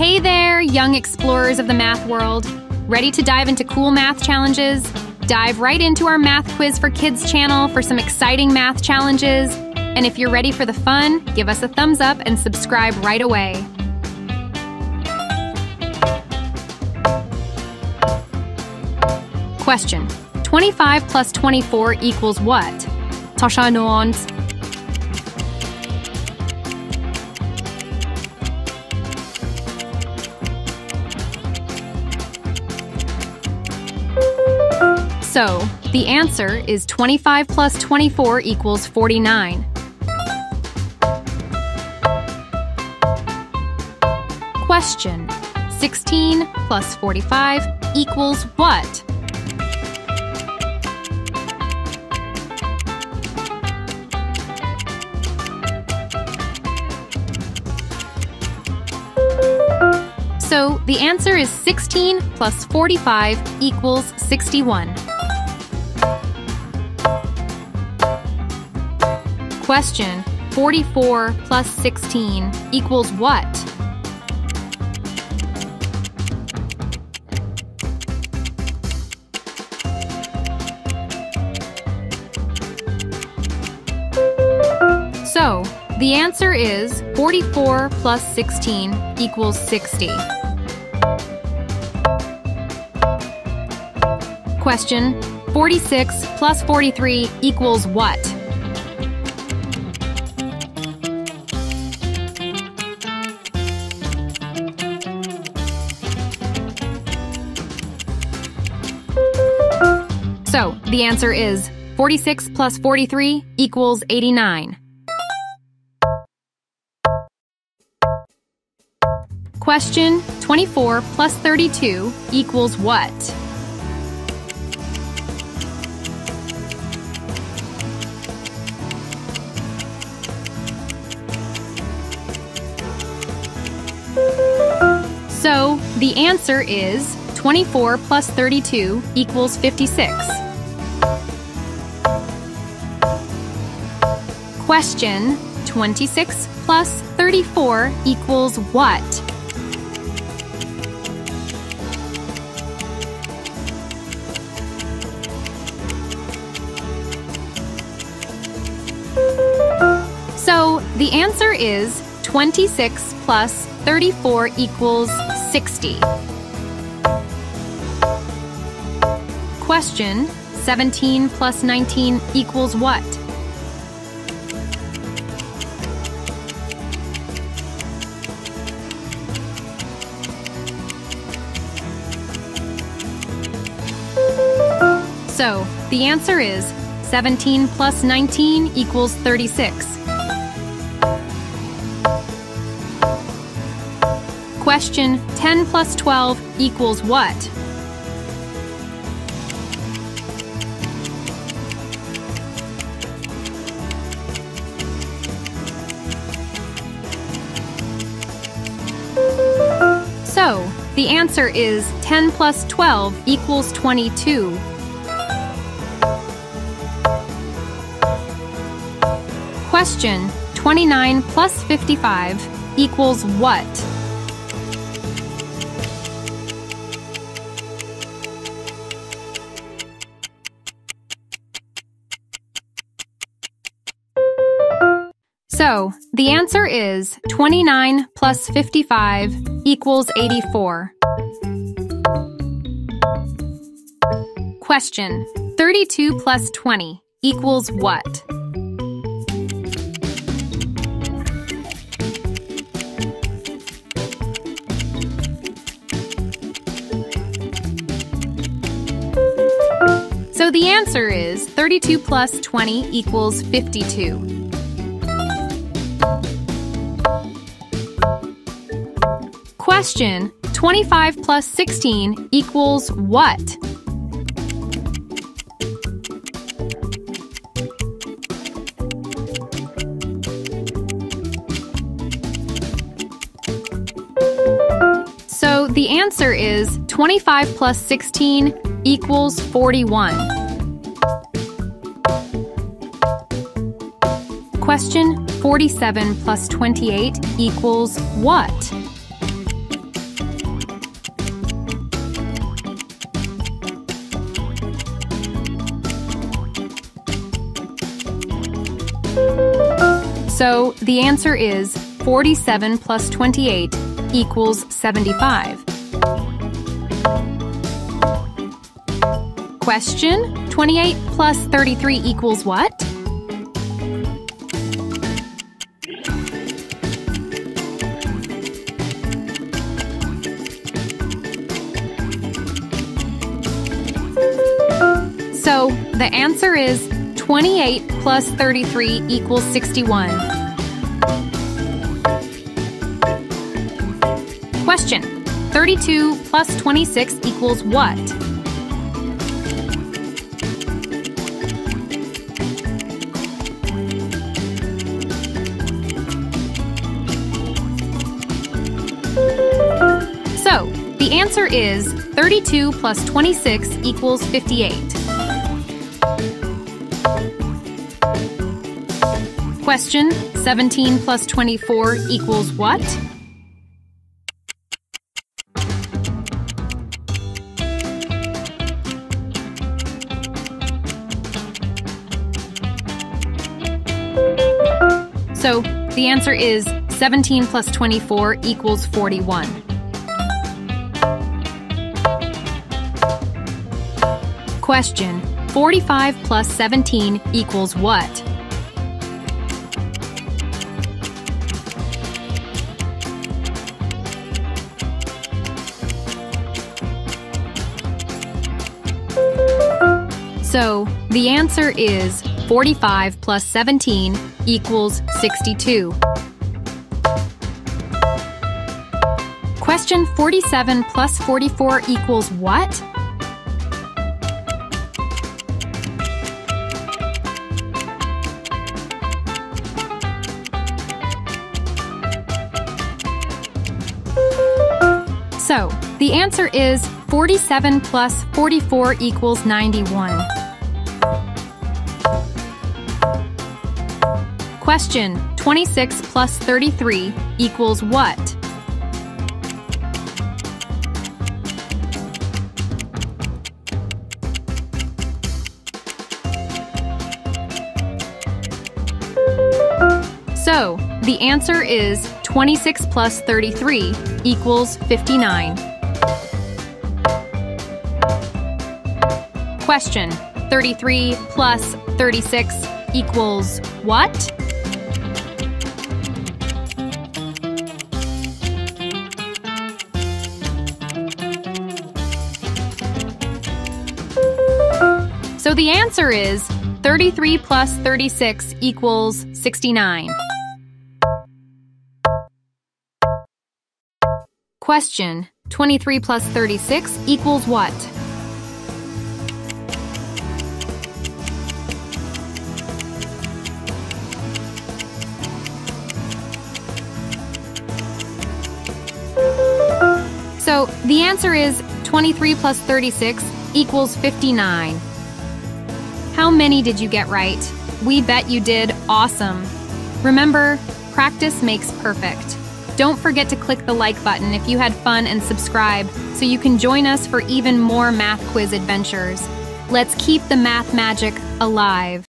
Hey there, young explorers of the math world. Ready to dive into cool math challenges? Dive right into our Math Quiz for Kids channel for some exciting math challenges. And if you're ready for the fun, give us a thumbs up and subscribe right away. Question: 25 plus 24 equals what? Tasha Nuance. So, the answer is 25 plus 24 equals 49. Question: 16 plus 45 equals what? So, the answer is 16 plus 45 equals 61. Question: 44 plus 16 equals what? So, the answer is 44 plus 16 equals 60. Question: 46 plus 43 equals what? So, the answer is 46 plus 43 equals 89. Question: 24 plus 32 equals what? So, the answer is 24 plus 32 equals 56. Question: 26 plus 34 equals what? So, the answer is 26 plus 34 equals 60. Question: 17 plus 19 equals what? So, the answer is 17 plus 19 equals 36. Question: 10 plus 12 equals what? So, the answer is 10 plus 12 equals 22. Question: 29 plus 55 equals what? So, the answer is 29 plus 55 equals 84. Question: 32 plus 20 equals what? So, the answer is 32 plus 20 equals 52. Question: 25 plus 16 equals what? So, the answer is 25 plus 16 equals 41. Question: 47 plus 28 equals what? So the answer is 47 plus 28 equals 75. Question: 28 plus 33 equals what? So the answer is 28 plus 33 equals 61. Question: 32 plus 26 equals what? So the answer is 32 plus 26 equals 58. Question: 17 plus 24 equals what? So the answer is 17 plus 24 equals 41. Question: 45 plus 17 equals what? So the answer is 45 plus 17 equals 62. Question: 47 plus 44 equals what? So the answer is 47 plus 44 equals 91. Question: 26 plus 33 equals what? So the answer is 26 plus 33 equals 59. Question: 33 plus 36 equals what? So the answer is 33 plus 36 equals 69. Question: 23 plus 36 equals what? So the answer is 23 plus 36 equals 59. How many did you get right? We bet you did awesome! Remember, practice makes perfect. Don't forget to click the like button if you had fun and subscribe so you can join us for even more math quiz adventures. Let's keep the math magic alive!